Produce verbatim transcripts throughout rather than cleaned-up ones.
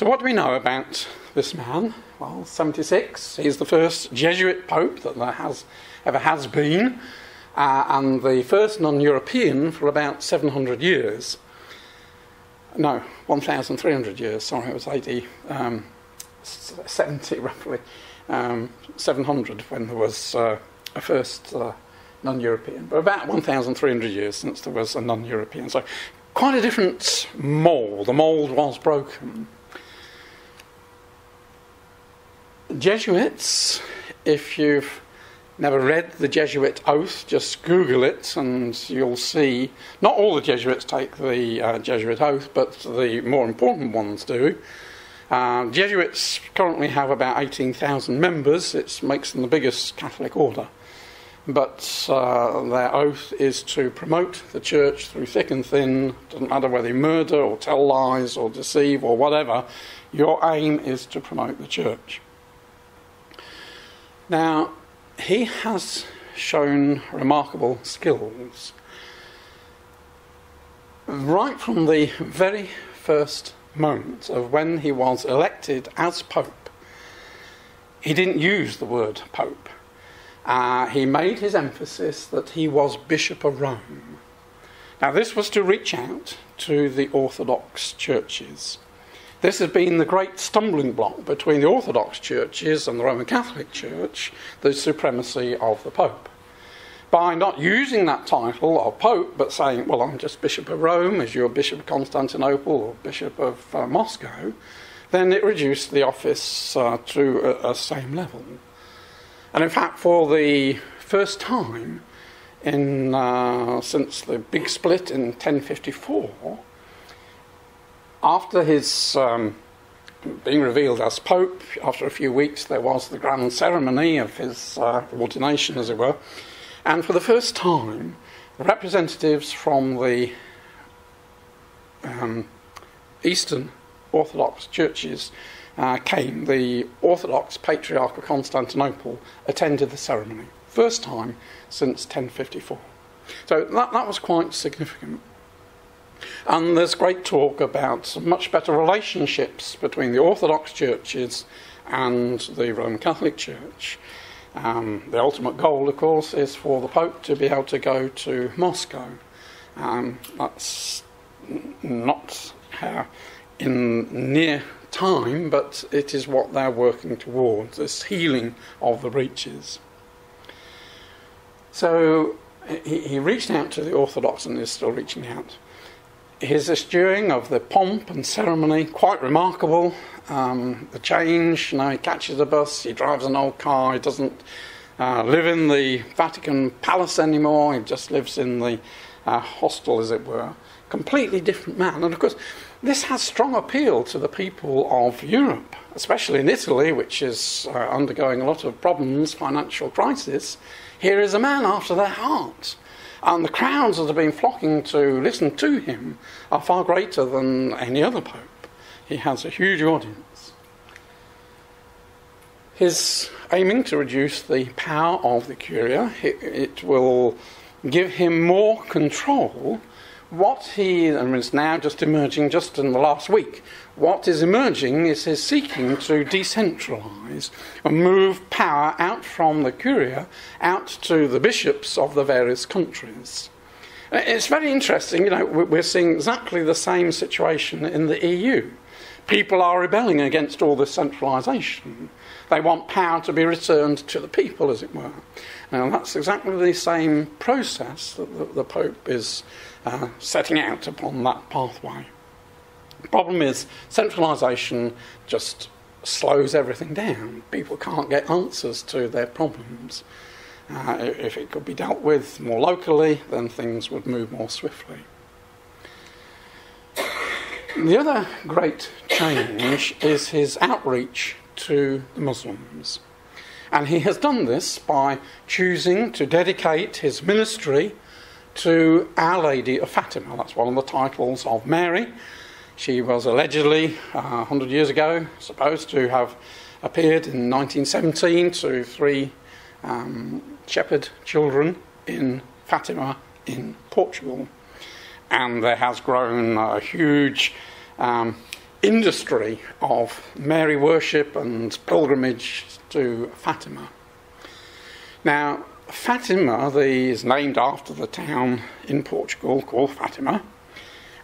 So what do we know about this man? Well, seventy-six, he's the first Jesuit pope that there has ever has been, uh, and the first non-European for about seven hundred years. No, one thousand three hundred years, sorry, it was A D um, seventy, roughly, um, seven hundred when there was uh, a first uh, non-European, but about one thousand three hundred years since there was a non-European. So quite a different mould. The mould was broken. Jesuits, if you've never read the Jesuit oath, just Google it and you'll see not all the Jesuits take the uh, Jesuit oath, but the more important ones do. Uh, Jesuits currently have about eighteen thousand members. It makes them the biggest Catholic order. But uh, their oath is to promote the church through thick and thin. Doesn't matter whether you murder or tell lies or deceive or whatever, your aim is to promote the church. Now, he has shown remarkable skills. Right from the very first moment of when he was elected as Pope, he didn't use the word Pope. Uh, he made his emphasis that he was Bishop of Rome. Now, this was to reach out to the Orthodox churches. This has been the great stumbling block between the Orthodox churches and the Roman Catholic Church, the supremacy of the Pope. By not using that title of Pope, but saying, well, I'm just Bishop of Rome, as you're Bishop of Constantinople or Bishop of uh, Moscow, then it reduced the office uh, to a, a same level. And in fact, for the first time in, uh, since the big split in ten fifty-four, after his um, being revealed as Pope, after a few weeks there was the grand ceremony of his uh, ordination, as it were, and for the first time, representatives from the um, Eastern Orthodox churches Uh, came. The Orthodox Patriarch of Constantinople attended the ceremony, first time since ten fifty-four. So that, that was quite significant. And there's great talk about much better relationships between the Orthodox churches and the Roman Catholic Church. Um, the ultimate goal, of course, is for the Pope to be able to go to Moscow. Um, that's not uh, in near time, but it is what they're working towards, this healing of the breaches. So he, he reached out to the Orthodox and is still reaching out. His eschewing of the pomp and ceremony, quite remarkable. Um, the change, you know, he catches a bus, he drives an old car, he doesn't uh, live in the Vatican Palace anymore, he just lives in the uh, hostel, as it were. Completely different man. And of course, this has strong appeal to the people of Europe, especially in Italy, which is uh, undergoing a lot of problems, financial crisis. Here is a man after their heart. And the crowds that have been flocking to listen to him are far greater than any other pope. He has a huge audience. His aiming to reduce the power of the Curia, it, it will give him more control. What he, and it's now just emerging just in the last week, what is emerging is his seeking to decentralise and move power out from the Curia out to the bishops of the various countries. It's very interesting, you know, we're seeing exactly the same situation in the E U. People are rebelling against all this centralisation. They want power to be returned to the people, as it were. Now, that's exactly the same process that the, the Pope is uh, setting out upon that pathway. The problem is centralisation just slows everything down. People can't get answers to their problems. Uh, if it could be dealt with more locally, then things would move more swiftly. The other great change is his outreach to the Muslims. And he has done this by choosing to dedicate his ministry to Our Lady of Fatima. That's one of the titles of Mary. She was allegedly, uh, one hundred years ago, supposed to have appeared in nineteen seventeen to three um, shepherd children in Fatima in Portugal. And there has grown a huge um, industry of Mary worship and pilgrimage to Fatima. Now, Fatima the, is named after the town in Portugal called Fatima,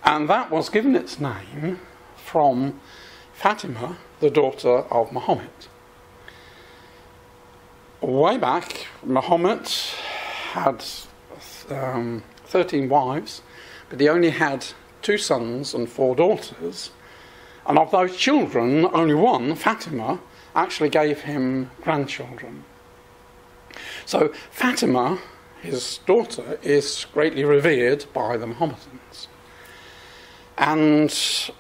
and that was given its name from Fatima, the daughter of Muhammad. Way back, Muhammad had um, thirteen wives, but he only had two sons and four daughters, and of those children, only one, Fatima, actually gave him grandchildren. So Fatima, his daughter, is greatly revered by the Mohammedans. And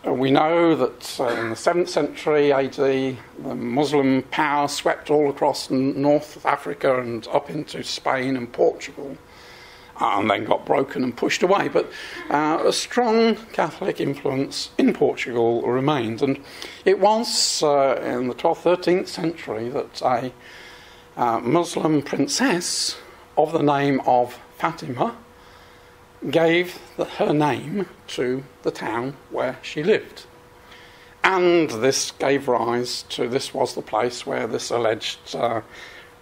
we know that in the seventh century A D, the Muslim power swept all across North Africa and up into Spain and Portugal, and then got broken and pushed away. But uh, a strong Catholic influence in Portugal remained. And it was uh, in the twelfth, thirteenth century that a uh, Muslim princess of the name of Fatima gave the, her name to the town where she lived. And this gave rise to, this was the place where this alleged uh,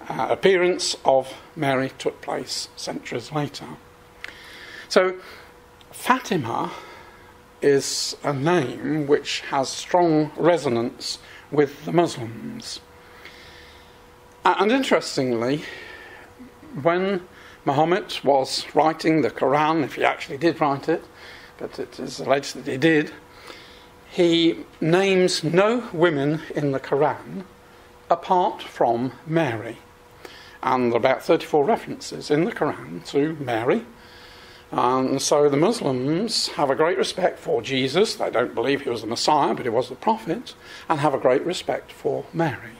uh, appearance of Mary took place centuries later. So Fatima is a name which has strong resonance with the Muslims. And interestingly, when Muhammad was writing the Quran, if he actually did write it, but it is alleged that he did, he names no women in the Quran apart from Mary. And there are about thirty-four references in the Quran to Mary. And so the Muslims have a great respect for Jesus. They don't believe he was the Messiah, but he was the prophet, and have a great respect for Mary.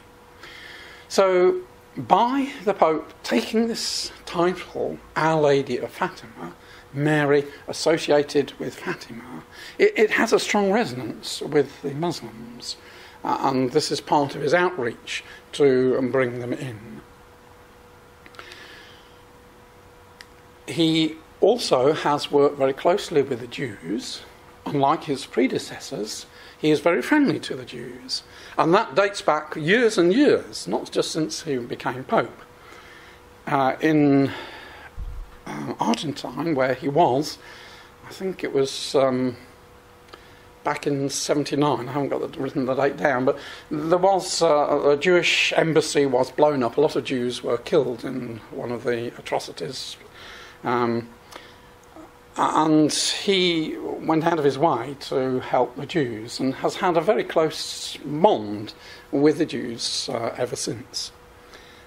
So by the Pope taking this title, Our Lady of Fatima, Mary associated with Fatima, it, it has a strong resonance with the Muslims, uh, and this is part of his outreach to um, bring them in. He also has worked very closely with the Jews. Unlike his predecessors, he is very friendly to the Jews. And that dates back years and years, not just since he became Pope. Uh, in um, Argentine, where he was, I think it was um, back in seventy-nine, I haven't got the, written the date down, but there was uh, a Jewish embassy was blown up. A lot of Jews were killed in one of the atrocities. Um, And he went out of his way to help the Jews and has had a very close bond with the Jews uh, ever since.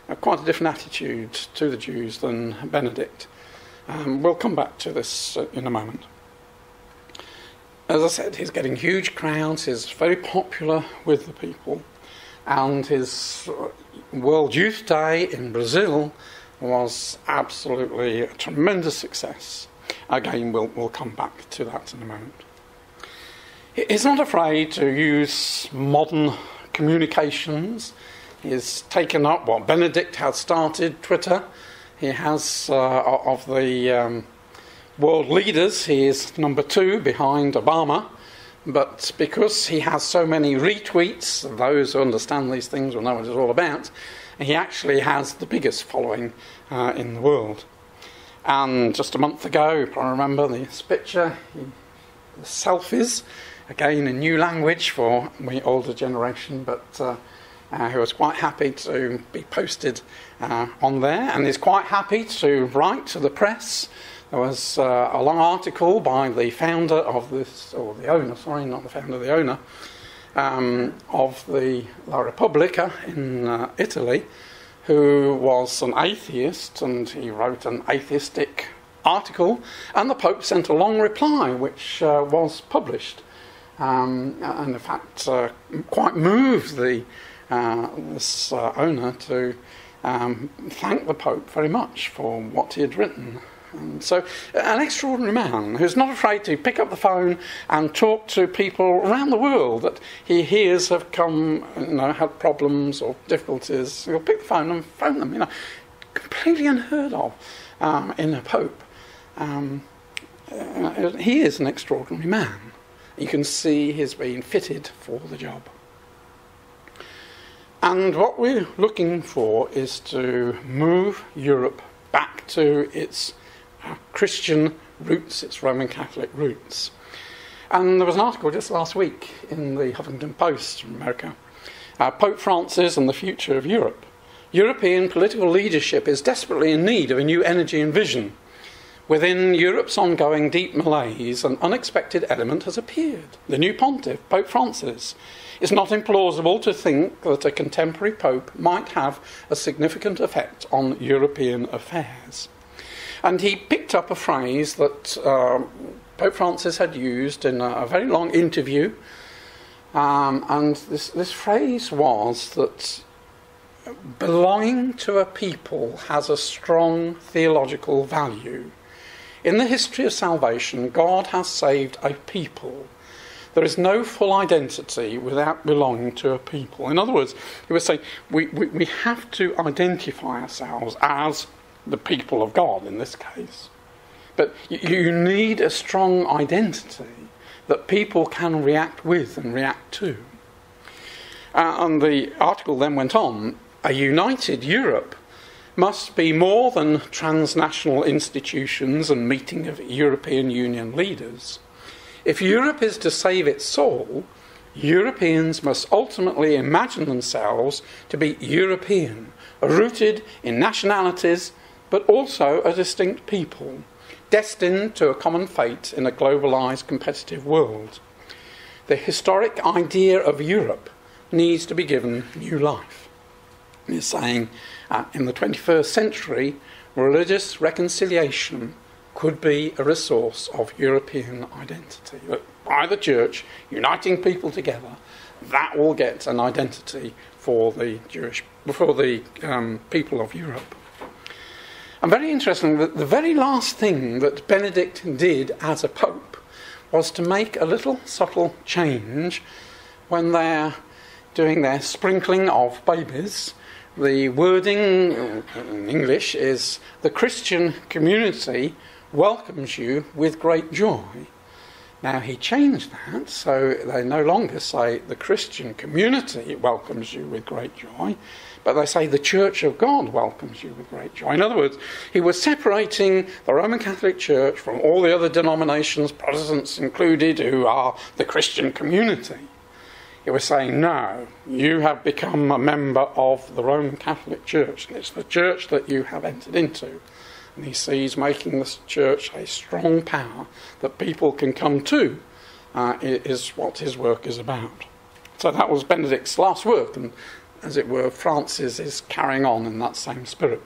Uh, quite a different attitude to the Jews than Benedict. Um, we'll come back to this uh, in a moment. As I said, he's getting huge crowds, he's very popular with the people, and his World Youth Day in Brazil was absolutely a tremendous success. Again, we'll, we'll come back to that in a moment. He's not afraid to use modern communications. He's taken up what Benedict had started, Twitter. He has, uh, of the um, world leaders, he is number two behind Obama. But because he has so many retweets, those who understand these things will know what it's all about, he actually has the biggest following uh, in the world. And just a month ago, you probably remember this picture, the selfies, again a new language for the older generation, but uh, uh, who was quite happy to be posted uh, on there, and is quite happy to write to the press. There was uh, a long article by the founder of this, or the owner, sorry, not the founder, the owner, um, of the La Repubblica in uh, Italy, who was an atheist, and he wrote an atheistic article, and the Pope sent a long reply, which uh, was published, um, and in fact uh, quite moved the, uh, this uh, owner to um, thank the Pope very much for what he had written. And so, an extraordinary man who's not afraid to pick up the phone and talk to people around the world that he hears have come, you know, had problems or difficulties. He'll pick the phone and phone them, you know, completely unheard of um, in a Pope. Um, uh, he is an extraordinary man. you can see he's being fitted for the job. And what we're looking for is to move Europe back to its Christian roots, its Roman Catholic roots. And there was an article just last week in the Huffington Post from America, uh, Pope Francis and the Future of Europe. European political leadership is desperately in need of a new energy and vision. Within Europe's ongoing deep malaise, an unexpected element has appeared. The new pontiff, Pope Francis. It's not implausible to think that a contemporary pope might have a significant effect on European affairs. And he picked up a phrase that uh, Pope Francis had used in a very long interview. Um, and this, this phrase was that belonging to a people has a strong theological value. In the history of salvation, God has saved a people. There is no full identity without belonging to a people. In other words, he was saying we, we, we have to identify ourselves as the people of God in this case. But you, you need a strong identity that people can react with and react to. Uh, and the article then went on, a united Europe must be more than transnational institutions and meeting of European Union leaders. If Europe is to save its soul, Europeans must ultimately imagine themselves to be European, rooted in nationalities, but also a distinct people, destined to a common fate in a globalised, competitive world. The historic idea of Europe needs to be given new life. He's saying, Uh, in the twenty-first century, religious reconciliation could be a resource of European identity. But by the Church, uniting people together, that will get an identity for the Jewish, for the um, people of Europe. And very interesting that the very last thing that Benedict did as a pope was to make a little subtle change when they're doing their sprinkling of babies. The wording in English is, the Christian community welcomes you with great joy. Now he changed that, so they no longer say the Christian community welcomes you with great joy, but they say the Church of God welcomes you with great joy. In other words, he was separating the Roman Catholic Church from all the other denominations, Protestants included, who are the Christian community. It was saying, no, you have become a member of the Roman Catholic Church, and it's the church that you have entered into. And he sees making this church a strong power that people can come to uh, is what his work is about. So that was Benedict's last work, and as it were, Francis is carrying on in that same spirit.